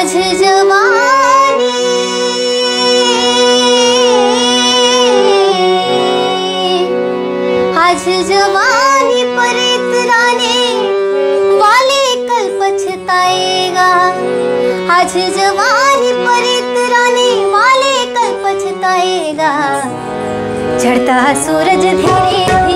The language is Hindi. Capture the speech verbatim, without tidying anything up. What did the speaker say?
आज जवानी आज जवानी पर इतराने वाले कल पछताएगा। आज जवानी पर इतराने वाले कल पछताएगा। चढ़ता सूरज धीरे